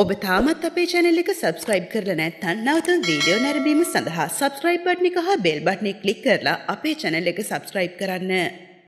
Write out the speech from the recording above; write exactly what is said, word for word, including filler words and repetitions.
ඔබ තාමත් අපේ channel එක subscribe කරලා නැත්නම් නැවතත් වීඩියෝ නැරඹීම සඳහා subscribe button එක හා bell button එක click කරලා අපේ channel එක subscribe කරන්න.